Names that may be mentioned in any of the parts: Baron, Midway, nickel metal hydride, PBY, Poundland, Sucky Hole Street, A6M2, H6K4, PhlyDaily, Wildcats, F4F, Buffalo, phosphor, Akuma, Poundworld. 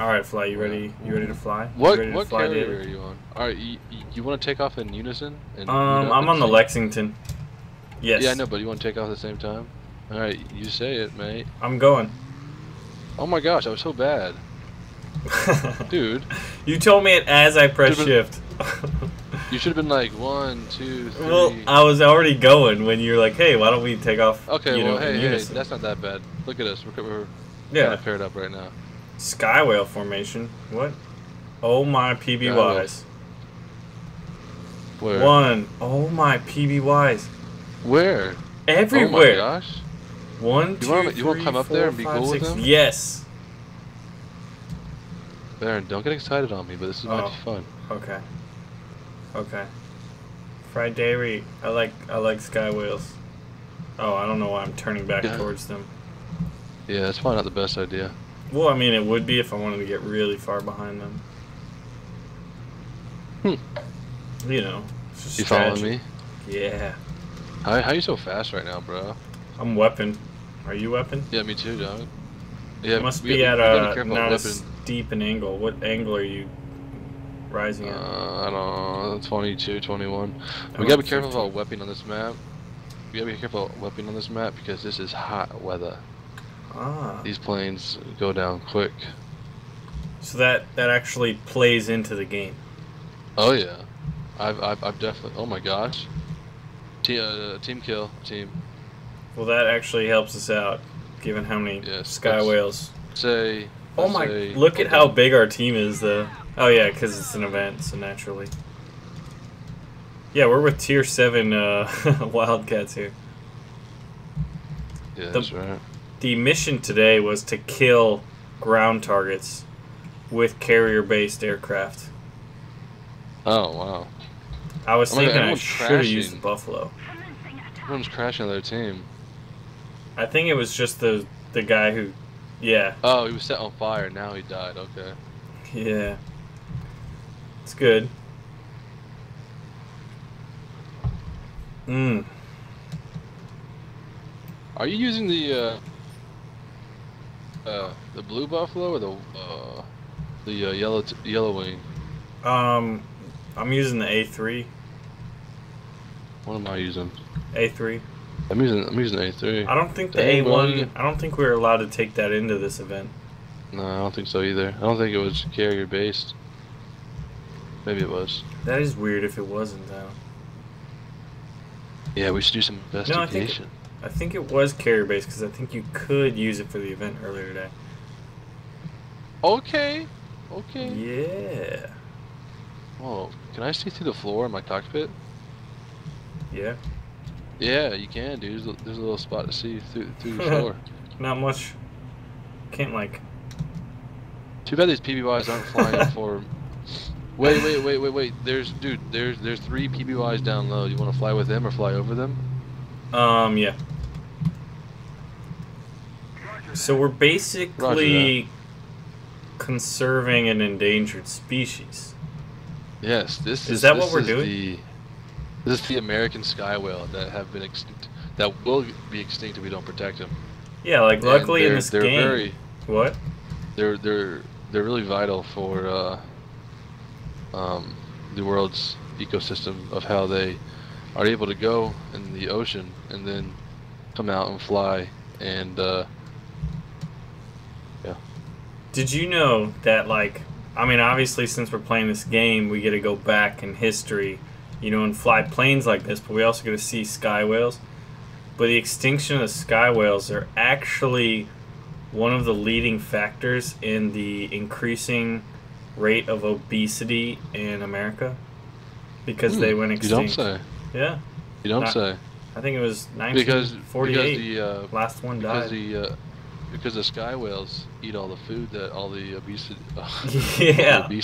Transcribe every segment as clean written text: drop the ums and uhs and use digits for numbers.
All right, Fly. You ready? You ready to fly? What carrier are you on? All right, you want to take off in unison? And I'm on the Lexington. Yes. Yeah, I know, but you want to take off at the same time? All right, you say it, mate. I'm going. Oh my gosh, I was so bad, dude. You told me it as I pressed shift. You should have been like 1, 2, 3. Well, I was already going when you were like, "Hey, why don't we take off?" Okay, you know, hey, that's not that bad. Look at us. We're kind of paired up right now. Sky whale formation. What? Oh my PBYs. Where? One. Oh my PBYs. Where? Everywhere. Oh my gosh. 1, 2, 3, you want to come up there and be cool with them? Yes. Baron, don't get excited on me, but this is much fun. Okay. Okay. PhlyDaily. I like sky whales. Oh, I don't know why I'm turning back towards them. Yeah, that's probably not the best idea. Well, I mean, it would be if I wanted to get really far behind them. Hmm. You know. You following me? Yeah. How are you so fast right now, bro? I'm weapon. Are you weapon? Yeah, me too, dog. Yeah. You must be at a not as deep an angle. What angle are you rising at? I don't know. 22, 21. We gotta be careful about weapon on this map. We gotta be careful about weapon on this map because this is hot weather. Ah. These planes go down quick. So that actually plays into the game. Oh yeah, I've definitely. Oh my gosh, team kill team. Well, that actually helps us out, given how many sky whales. Say. Oh my! Look at how big our team is, though. Oh yeah, because it's an event, so naturally. Yeah, we're with tier 7 Wildcats here. Yeah, that's right. The mission today was to kill ground targets with carrier-based aircraft. Oh, wow. I was thinking I should have used the Buffalo. Everyone's crashing their team. I think it was just the guy who... Yeah. Oh, he was set on fire. Now he died. Okay. Yeah. It's good. Mmm. Are you using the blue Buffalo or the yellow wing? I'm using the A3. What am I using? A3. I'm using A3. I don't think the A1. I don't think we were allowed to take that into this event. No, I don't think so either. I don't think it was carrier based. Maybe it was. That is weird if it wasn't though. Yeah, we should do some investigation. No, I think it was carrier-based because I think you could use it for the event earlier today. Okay. Okay. Yeah. Whoa. Can I see through the floor in my cockpit? Yeah. Yeah, you can, dude. There's a little spot to see through the floor. Not much. Can't like... Too bad these PBYs aren't flying up for... Wait. There's 3 PBYs down low. You want to fly with them or fly over them? Yeah. So we're basically conserving an endangered species. Yes, this is that what we're doing? This is the American sky whale that have been extinct, that will be extinct if we don't protect them. Yeah, like luckily in this game. They're really vital for the world's ecosystem of how they are able to go in the ocean and then come out and fly and yeah. Did you know that obviously since we're playing this game we get to go back in history, you know, and fly planes like this, but we also get to see sky whales. But the extinction of the sky whales are actually one of the leading factors in the increasing rate of obesity in America because they went extinct. You don't say. Yeah. You don't say. I think it was 1948. Because the last one died. Because the sky whales eat all the food that all the obese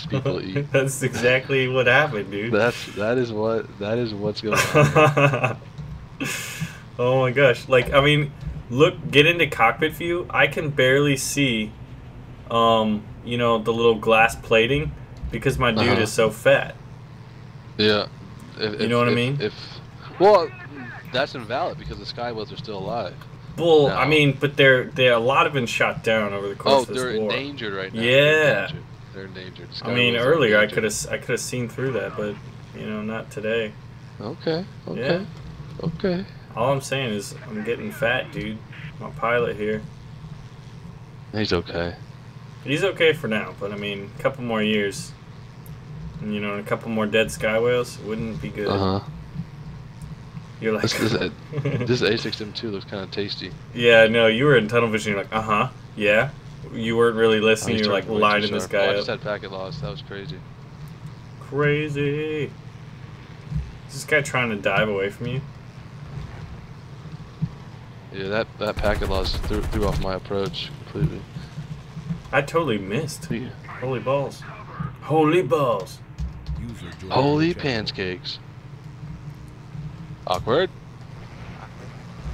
people eat. That's exactly what happened, dude. That is what's going on. Oh my gosh! Look, get into cockpit view. I can barely see, you know, the little glass plating because my dude is so fat. Yeah. If, you know what I mean? Well, that's invalid because the sky whales are still alive. Bull. No. I mean, but they're a lot have been shot down over the course of this war. Oh, they're endangered right now. Yeah, they're endangered. I mean, earlier I could have seen through that, but you know, not today. Okay. Okay. Yeah. Okay. All I'm saying is I'm getting fat, dude. My pilot here. He's okay. He's okay for now, but I mean, a couple more years, and you know, and a couple more dead sky whales wouldn't be good. Uh huh. You're like, this A6M2 looks kind of tasty. Yeah, no, you were in tunnel vision. You're like, yeah. You weren't really listening. You're like lining this guy up. I just had packet loss. That was crazy. Crazy. Is this guy trying to dive away from you? Yeah, that packet loss threw off my approach completely. I totally missed. Yeah. Holy balls! Holy balls! Holy pancakes! Awkward.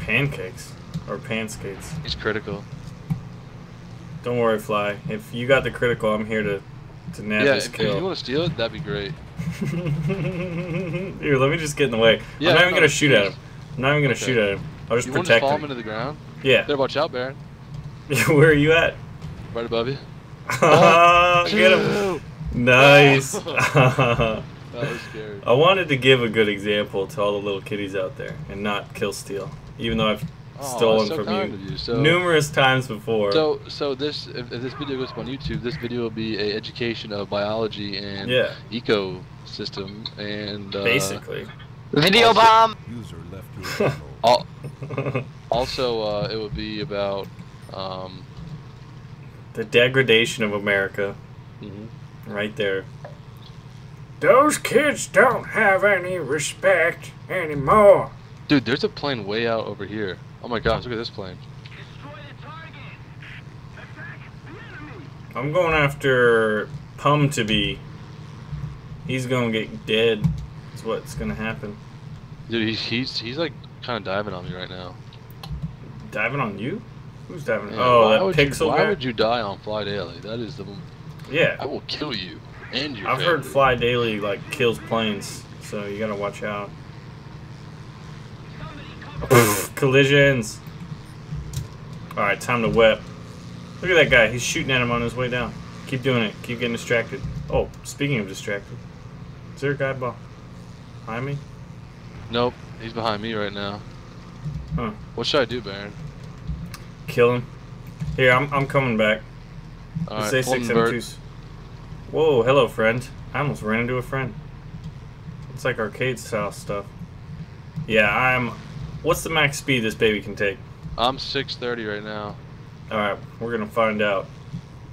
Pancakes or panskates. It's critical. Don't worry, Fly. If you got the critical, I'm here to nab this kill. Yeah, if you want to steal it, that'd be great. Dude, let me just get in the way. Yeah, I'm not even gonna shoot at him. I'm not even gonna shoot at him. I'll just protect him. You want to fall him into the ground? Yeah. There, watch out, Baron. Where are you at? Right above you. Oh, get him! Nice. That was scary. I wanted to give a good example to all the little kitties out there and not kill steal, even though I've stolen from you numerous times before. So this, if this video goes up on YouTube, this video will be an education of biology and ecosystem and basically video also, bomb. User left also, it would be about the degradation of America. Mm-hmm. Right there. Those kids don't have any respect anymore. Dude, there's a plane way out over here. Oh my gosh, look at this plane. Destroy the target. Attack the enemy. I'm going after Pum to be. He's gonna get dead. That's what's gonna happen. Dude, he's like kind of diving on me right now. Diving on you? Who's diving? Man, that pixel guy. Why would you die on PhlyDaily? That is the. Yeah. I will kill you. I've heard PhlyDaily like kills planes, so you gotta watch out. Collisions. All right, time to whip. Look at that guy. He's shooting at him on his way down. Keep doing it. Keep getting distracted. Oh, speaking of distracted, is there a guy behind me? Nope, he's behind me right now. Huh? What should I do, Baron? Kill him. Here, I'm coming back. All right, A6M2s. Whoa, hello, friend. I almost ran into a friend. It's like arcade-style stuff. Yeah, What's the max speed this baby can take? I'm 630 right now. All right, we're gonna find out.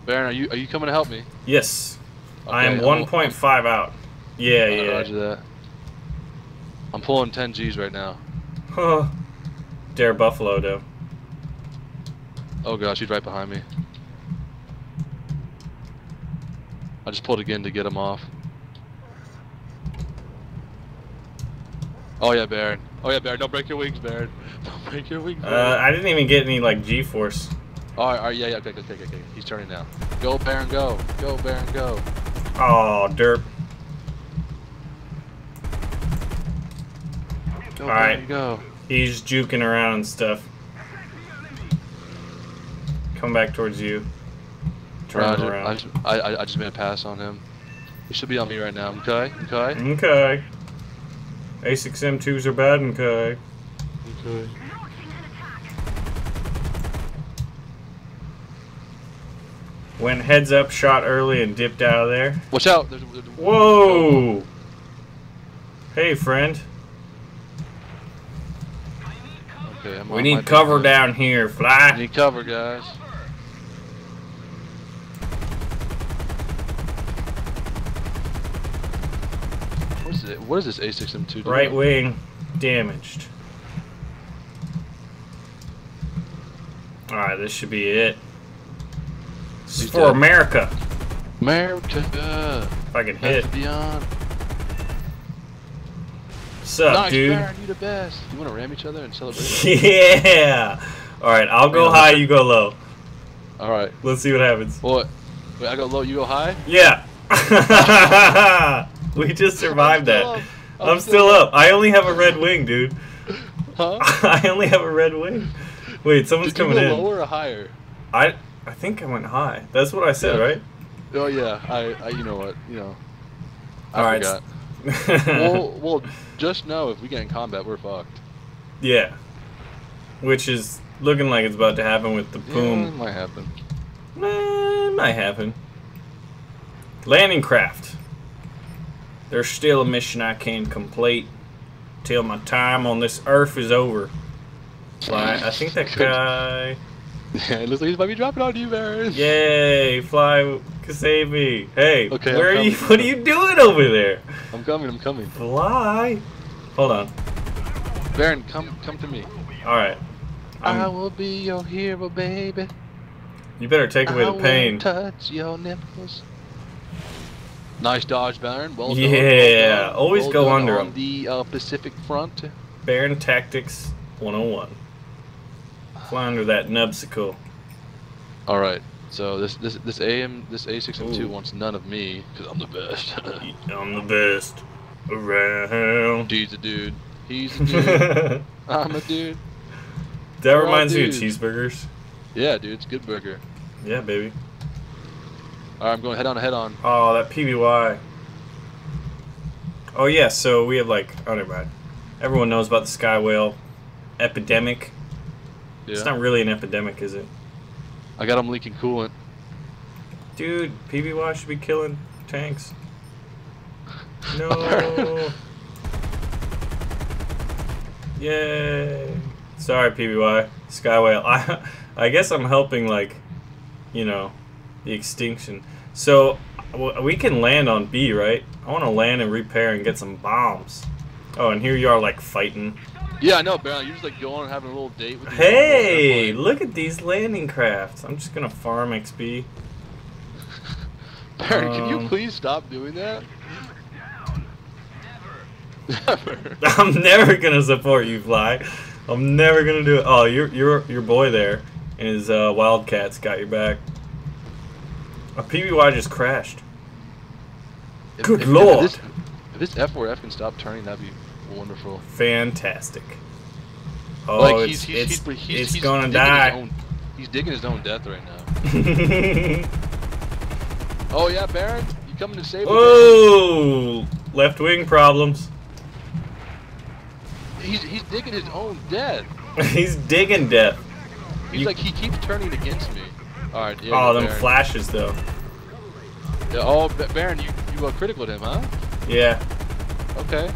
Baron, are you coming to help me? Yes. Okay, I am 1.5 out. Yeah, Roger that. I'm pulling 10 G's right now. Huh. Dare Buffalo, though. Oh gosh, he's right behind me. I just pulled again to get him off. Oh yeah, Baron. Oh yeah, Baron. Don't break your wings, Baron. Don't break your wings, Baron. I didn't even get any like G-force. Alright, yeah, okay. He's turning now. Go, Baron, go. Go, Baron, go. Oh, derp. Alright, go. He's juking around and stuff. Come back towards you. Roger. I just made a pass on him. He should be on me right now. Okay. A6M2s are bad. Okay. Went heads up, shot early, and dipped out of there. Watch out! There's whoa! Hey, friend. Okay, we need cover down here, Fly. We need cover, guys. What is this A6M2 doing? Right wing damaged. Alright, this should be it. This is for dead. America. America. If I can hit. Sup, nice, dude? Baron, you the best. You want to ram each other and celebrate? Yeah. Alright, I'll go high, you go low. Alright. Let's see what happens. What? Wait, I go low, you go high? Yeah. We just survived that. I'm still up. I only have a red wing, dude. Huh? I only have a red wing. Wait, someone's coming in. Did you go lower or higher? I think I went high. That's what I said, yeah. Right? Oh yeah. I you know what? You know. I forgot. well, just know if we get in combat, we're fucked. Yeah. Which is looking like it's about to happen with the boom. Yeah, it might happen. It might happen. Landing craft. There's still a mission I can complete till my time on this earth is over. Fly. I think that guy. Yeah, it looks like he's about to be dropping on you, Barris. Yay! Fly, save me. Hey, okay, where are you? What are you doing over there? I'm coming. I'm coming. Fly. Hold on. Baron, come to me. All right. I will be your hero, baby. You better take away the pain. I will touch your nipples. Nice dodge, Baron. Well done. Yeah, well done. Always well go done under on him. The Pacific Front. Baron Tactics 101. Fly under that nubsicle. All right. So this A6M2 wants none of me because I'm the best. I'm the best around. He's a dude. He's a dude. I'm a dude. That we're reminds you of cheeseburgers. Yeah, dude, it's a good burger. Yeah, baby. All right, I'm going head on. Oh, that PBY. Oh yeah, so we have like, oh never mind. Everyone knows about the sky whale epidemic. Yeah. It's not really an epidemic, is it? I got them leaking coolant. Dude, PBY should be killing tanks. No. Yay. Sorry, PBY. Sky whale. I guess I'm helping, like, you know, the extinction. So, we can land on B, right? I want to land and repair and get some bombs. Oh, and here you are, like, fighting. Yeah, I know, Baron. You're just like going and having a little date with. Hey, look at these landing crafts. I'm just gonna farm XP. Baron, can you please stop doing that? Never. I'm never gonna support you, Fly. I'm never gonna do it. Oh, your boy there and his Wildcats got your back. A PBY just crashed. Good lord. If this F4F can stop turning, that'd be wonderful. Fantastic. Oh, like he's gonna die. He's digging his own death right now. Oh yeah, Baron, you coming to save me? Oh, left wing problems. He's digging his own death. He's digging death. He's like he keeps turning against me. All right. Yeah, oh, them Baron. Flashes though. Yeah, oh, Baron, you critical him, huh? Yeah. Okay.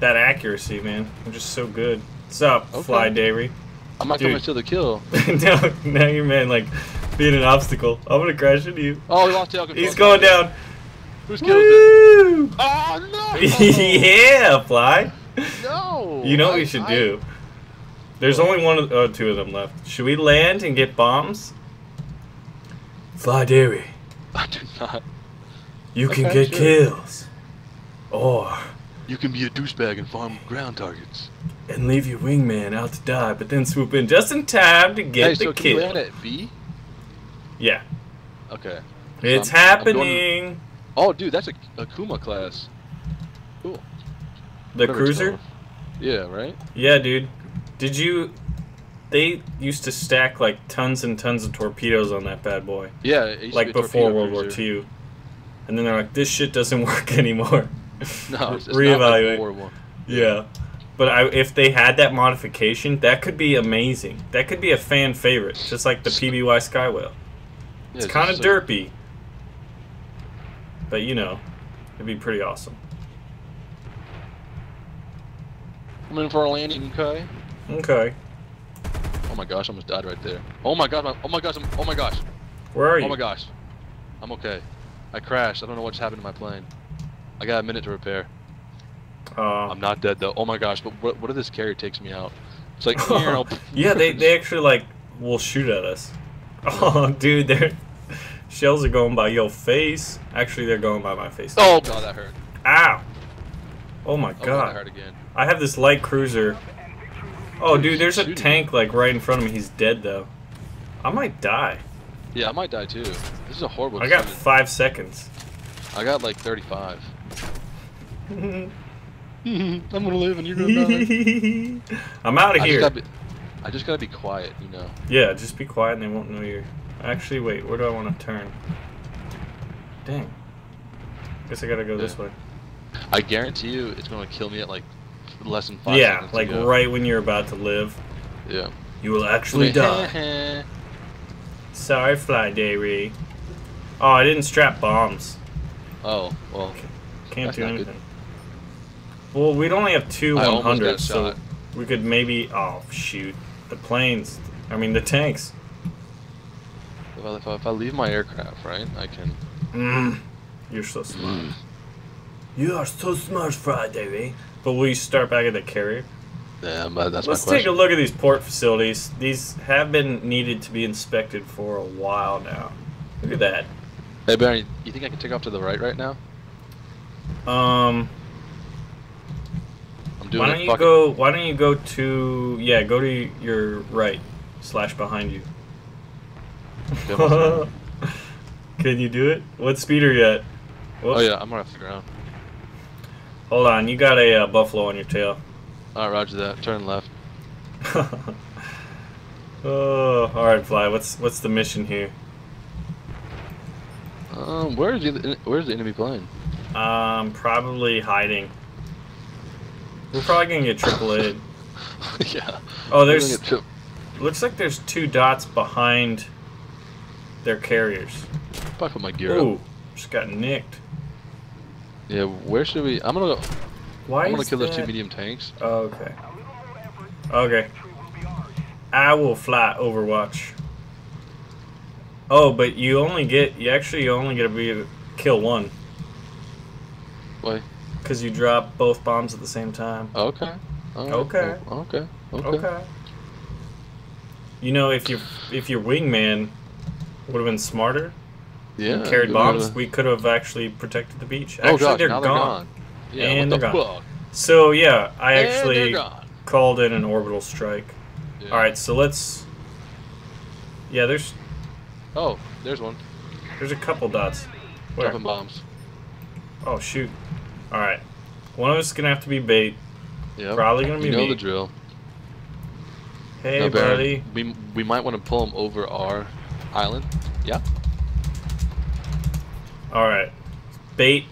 That accuracy, man. I'm just so good. What's up, okay. PhlyDaily? I'm not coming to the kill. No, now you're, man, like, being an obstacle. I'm gonna crash into you. Oh, we lost tail control. He's going down. Who's killed him? Oh, no! Yeah, Fly. No! You know what we should do? There's only two of them left. Should we land and get bombs? PhlyDaily. I do not. You can get kills. Or... you can be a douchebag and farm ground targets. And leave your wingman out to die, but then swoop in just in time to get the kill. Can you land at B? Yeah. Okay. It's happening. Oh, dude, that's a Akuma class. Cool. The cruiser? Yeah, right? Yeah, dude. Did you... they used to stack, like, tons and tons of torpedoes on that bad boy. Yeah, it used to be before World War II. And then they're like, this shit doesn't work anymore. No, it's reevaluate. Not like yeah, but if they had that modification, that could be amazing. That could be a fan favorite, just like the PBY Sky Whale. Yeah, it's kind of derpy, but you know, it'd be pretty awesome. I'm in for a landing, okay? Okay. Oh my gosh, I almost died right there. Oh my god! Oh my gosh! Where are you? Oh my gosh! I'm okay. I crashed. I don't know what's happened to my plane. I got a minute to repair. I'm not dead though. Oh my gosh! But what if this carrier takes me out? It's like yeah, they actually like will shoot at us. Oh dude, their shells are going by your face. Actually, they're going by my face. Oh god, that hurt. Ow! Oh my god. That hurt again. I have this light cruiser. Oh dude, there's a tank like right in front of me. He's dead though. I might die. Yeah, I might die too. This is a horrible. I got 5 seconds. I got like 35. I'm gonna live and you're gonna die. I'm out of here. I just gotta be quiet, you know. Yeah, just be quiet and they won't know you're... Actually, wait, where do I want to turn? Dang. Guess I gotta go this way. I guarantee you it's gonna kill me at like less than 5 seconds. Yeah, like ago. Right when you're about to live. Yeah. You will actually die. Sorry, PhlyDaily. Oh, I didn't strap bombs. Oh, well. Can't do anything. Good. Well, we'd only have two 100s, so we could maybe... Oh, shoot. The planes. I mean, the tanks. Well, if I leave my aircraft, right, I can... You're so smart. You are so smart, PhlyDaily. But will you start back at the carrier? Yeah, but that's my question. Let's take a look at these port facilities. These have been needed to be inspected for a while now. Look at that. Hey, Barry, you think I can take off to the right now? I'm doing why don't you go to... Yeah, go to your right. Slash behind you. Can you do it? What speed are you at? Whoops. Oh, yeah, I'm off the ground. Hold on, you got a buffalo on your tail. All right, roger that. Turn left. Oh, all right, Fly. What's the mission here? Where's the enemy plane? Probably hiding. We're probably gonna get triple A'd. Yeah. Oh, there's. Looks like there's two dots behind their carriers. Fuck with my gear. Ooh, just got nicked. Yeah, where should we? I'm gonna go. Why I'm gonna kill those two medium tanks. Oh, okay. Okay. I will fly Overwatch. Oh, but you only get you only get to kill one. Why? Because you drop both bombs at the same time. Okay. Right. Okay. Okay. Okay. Okay. You know, if your wingman would have been smarter, and carried bombs, we could have actually protected the beach. Actually, they're gone. Yeah, and they're gone. So yeah, I actually called in an orbital strike. Yeah. All right, so let's. Yeah, there's. Oh, there's one. There's a couple dots. Where? Dropping bombs. Oh shoot! All right, one of us is gonna have to be bait. Yeah. Probably gonna be me. You know the drill. Hey, buddy. We might want to pull them over our island. Yeah. All right, bait.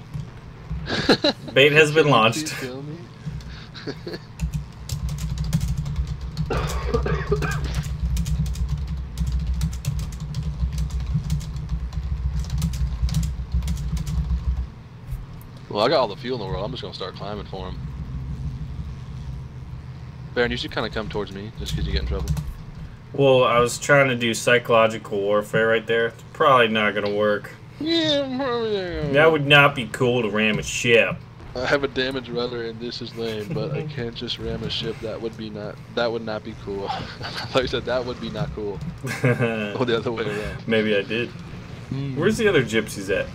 Bait has been launched. Well, I got all the fuel in the world. I'm just gonna start climbing for him. Baron, you should kind of come towards me just because you get in trouble. Well, I was trying to do psychological warfare right there. It's probably not gonna work. Yeah, that would not be cool to ram a ship. I have a damaged rudder and this is lame, but I can't just ram a ship. That would be not be cool. I thought you said that would be not cool. Oh, the other way around. Maybe I did. Where's the other gypsies at?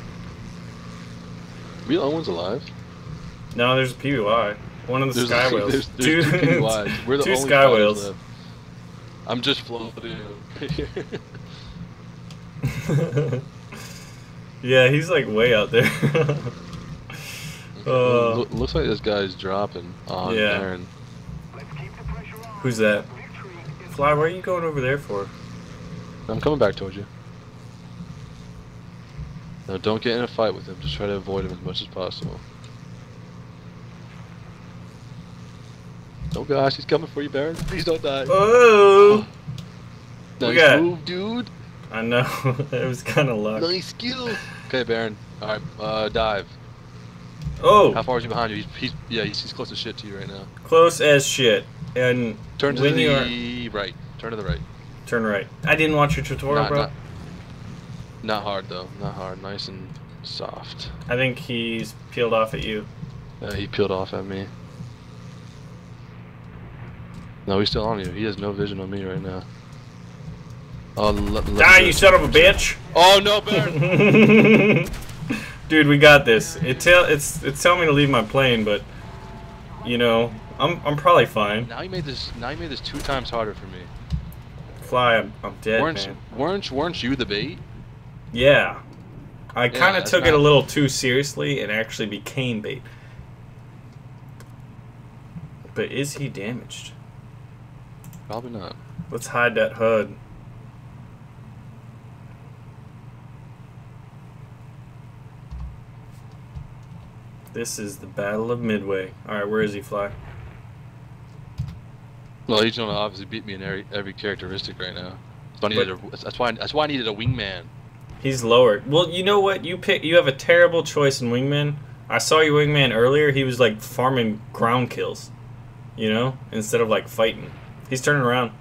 The other one's alive. No, there's a PBY. One of the sky whales. There's two PBYs. We're the only sky whales. I'm just floating. Yeah, he's like way out there. Looks like this guy's dropping on Aaron. Who's that? Fly, what are you going over there for? I'm coming back towards you. No, don't get in a fight with him. Just try to avoid him as much as possible. Oh gosh, he's coming for you, Baron. Please don't die. Oh! Nice move, dude. I know. It was kind of luck. Nice skill. Okay, Baron. All right, dive. Oh. How far is he behind you? He's close as shit to you right now. Close as shit. And turn to the right. Turn to the right. Turn right. I didn't watch your tutorial, bro. Not hard though. Not hard. Nice and soft. I think he's peeled off at you. He peeled off at me. No, he's still on you. He has no vision on me right now. Oh, die, you son of a bitch! Oh no, Baron! Dude, we got this. It's telling me to leave my plane, but you know, I'm probably fine. Now you made this. Now you made this 2 times harder for me. Fly, I'm dead, man. Weren't you the bait? Yeah, I kind of took it a little too seriously and actually became bait. But is he damaged? Probably not. Let's hide that HUD. This is the Battle of Midway. Alright, where is he, Fly? Well, he's gonna obviously beat me in every characteristic right now. So I needed that's why I needed a wingman. He's lower. Well, you know what? You have a terrible choice in wingman. I saw your wingman earlier. He was like farming ground kills, you know, instead of like fighting. He's turning around.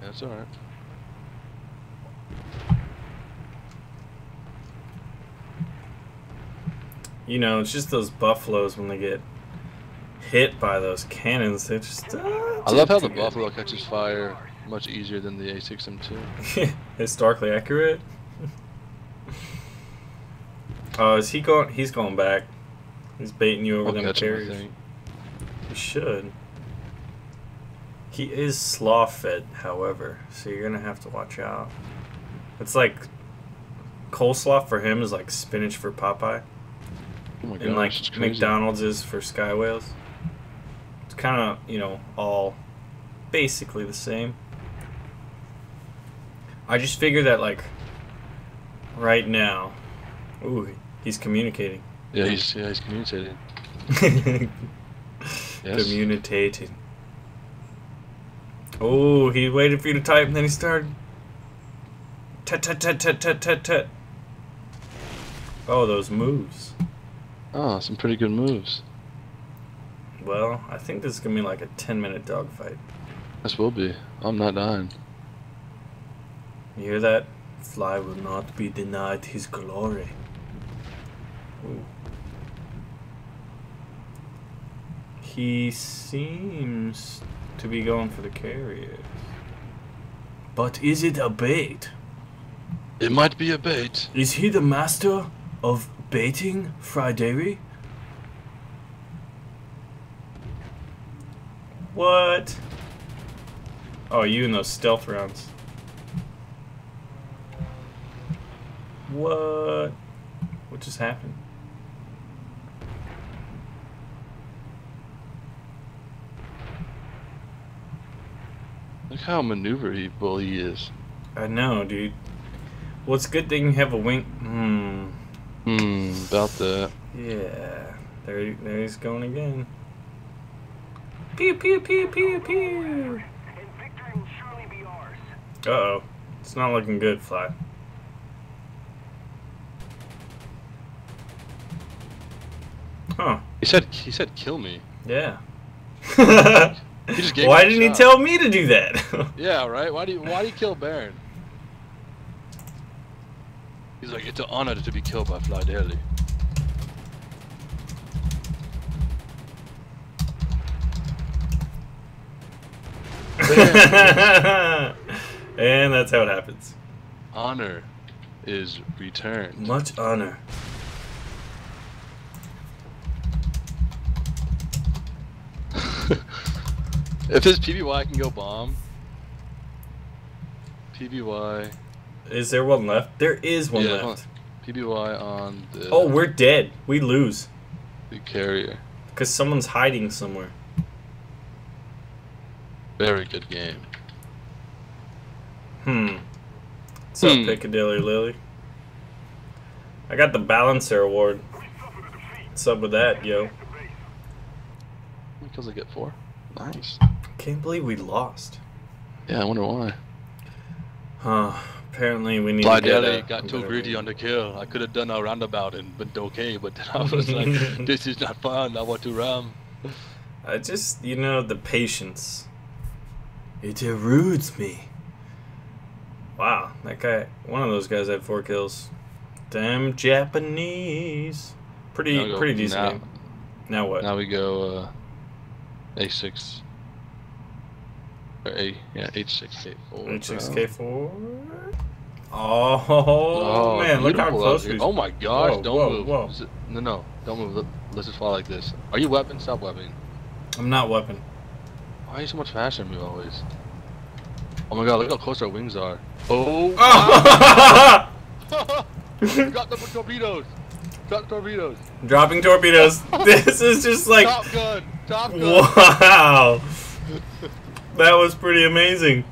That's all right. You know, it's just those Buffaloes when they get hit by those cannons. They just. I love how the Buffalo catches fire much easier than the A6M2. Historically accurate. Oh, is he going? He's going back. He's baiting you over them carriers. He should. He is slaw-fed, however, so you're gonna have to watch out. It's like coleslaw for him is like spinach for Popeye. Oh my gosh, and like McDonald's is for Sky Whales. It's kind of, you know, all basically the same. I just figure that like right now. Ooh, he's communicating. Yeah, he's communicating. Yes. Communicating. Oh, he waited for you to type and then he started. Tut tut tut tut tut tut tut. Oh, those moves. Oh, some pretty good moves. Well, I think this is gonna be like a 10-minute dogfight. This will be. I'm not dying. You hear that? Fly will not be denied his glory. Ooh. He seems to be going for the carriers. But is it a bait? It might be a bait. Is he the master of baiting, PhlyDaily? What? Oh, you and those stealth rounds. What? What just happened? Look how maneuverable he is. I know, dude. Well, it's a good thing you have a wing. About that. Yeah. There he's going again. Pew, pew, pew, pew, pew. Uh-oh. It's not looking good, Fly. Huh. He said kill me. Yeah. He just gave why didn't he tell me to do that? Yeah, right? Why do you kill Baron? He's like, it's an honor to be killed by PhlyDaily. And that's how it happens. Honor is returned. Much honor. If his PBY can go bomb, PBY. Is there one left? There is one left. On. PBY on the. Oh, we're dead. We lose. The carrier. Because someone's hiding somewhere. Very good game. What's up, Piccadilly Lily? I got the Balancer Award. What's up with that, yo? How many kills I get? 4? Nice. Can't believe we lost. Yeah, I wonder why. Huh. Apparently we need PhlyDaily got too greedy on the kill. I could have done a roundabout and been okay, but then I was like, this is not fun, I want to ram. I just, you know, the patience. It erudes me. Wow, that guy, one of those guys had 4 kills. Damn Japanese. Pretty decent game. Now what? Now we go A6. Or H6K4. H6K4. Oh man, look how close we are. Oh my gosh, whoa, don't move. Whoa. No, don't move. Let's just fly like this. Are you weapon? Stop weapon. I'm not weapon. Why are you so much faster than me always? Oh my god, look how close our wings are. Oh! Oh. Drop the torpedoes! Drop torpedoes! Dropping torpedoes. This is just like. Top gun! Wow! That was pretty amazing.